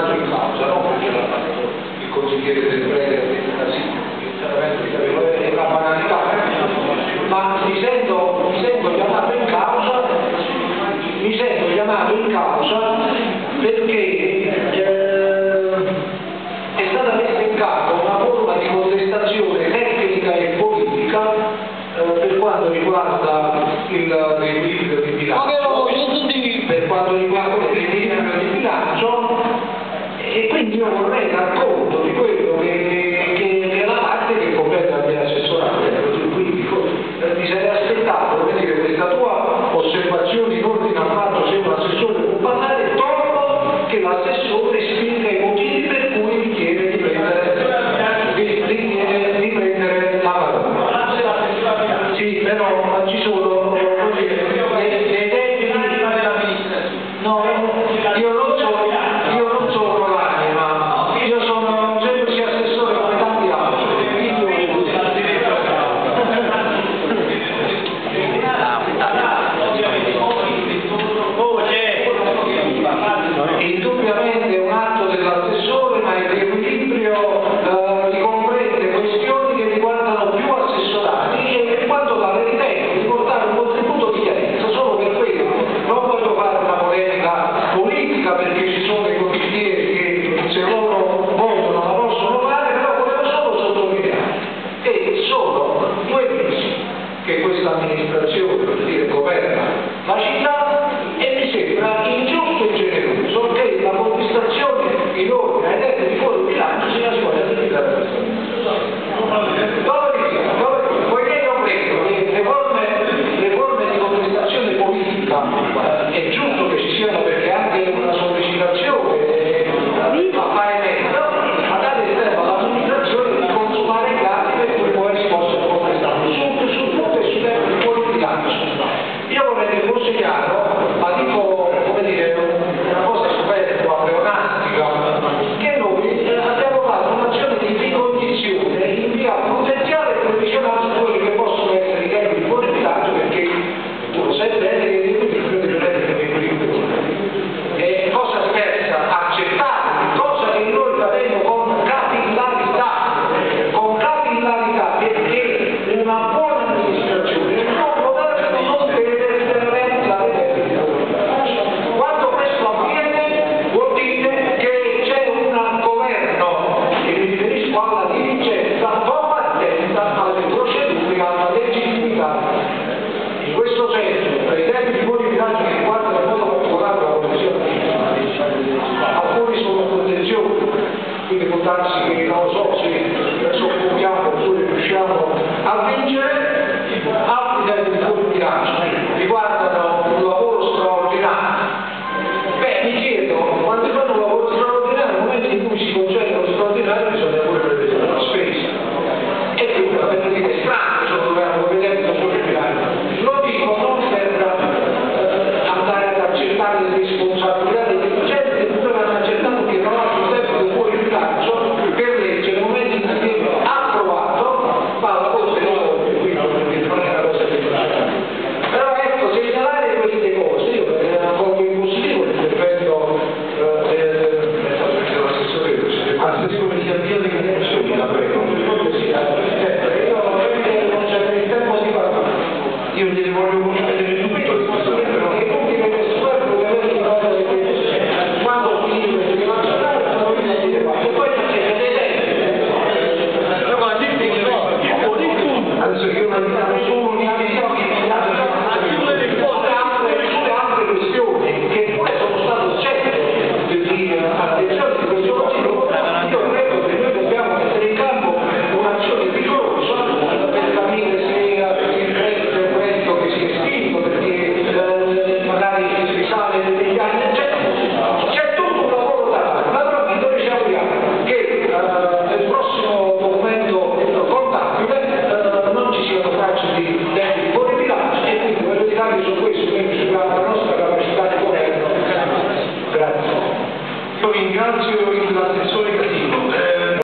tornato in causa, no? Perché l'ha fatto il consigliere del prete, è una banalità, ma mi sento chiamato in causa, perché è stata messa in capo una forma di contestazione tecnica e politica per quanto riguarda il equilibrio di bilancio, per quanto riguarda l'equilibrio di bilancio, e quindi io vorrei dar conto di quello che è la parte che compete al mio assessorato. Quindi mi sarei aspettato che questa tua osservazione in ordine al fatto se un assessore può parlare, tolgo che l'assessore spiega i motivi per cui richiede di prendere la parola. Sì, però ci sono. Altre questioni che pure sono state oggetto di attenzione di questo